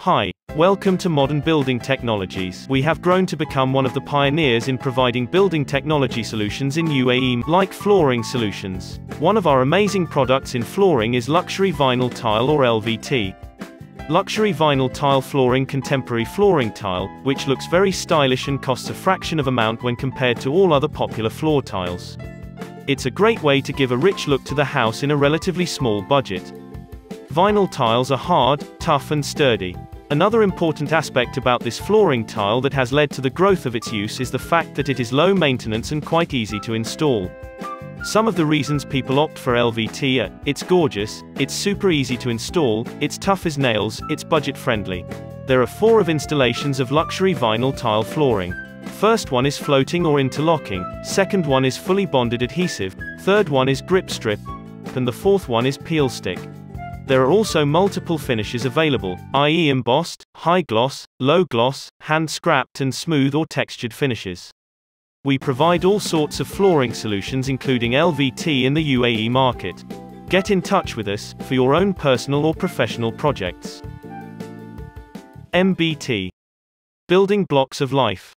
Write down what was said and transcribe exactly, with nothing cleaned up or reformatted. Hi, welcome to Modern Building Technologies. We have grown to become one of the pioneers in providing building technology solutions in U A E, like flooring solutions. One of our amazing products in flooring is luxury vinyl tile or L V T. Luxury vinyl tile flooring, contemporary flooring tile, which looks very stylish and costs a fraction of amount when compared to all other popular floor tiles. It's a great way to give a rich look to the house in a relatively small budget. Vinyl tiles are hard, tough and sturdy. Another important aspect about this flooring tile that has led to the growth of its use is the fact that it is low maintenance and quite easy to install. Some of the reasons people opt for L V T are: it's gorgeous, it's super easy to install, it's tough as nails, it's budget friendly. There are four of installations of luxury vinyl tile flooring. First one is floating or interlocking, second one is fully bonded adhesive, third one is grip strip, and the fourth one is peel stick. There are also multiple finishes available, that is embossed, high gloss, low gloss, hand scrapped and smooth or textured finishes. We provide all sorts of flooring solutions including L V T in the U A E market. Get in touch with us for your own personal or professional projects. M B T. Building blocks of life.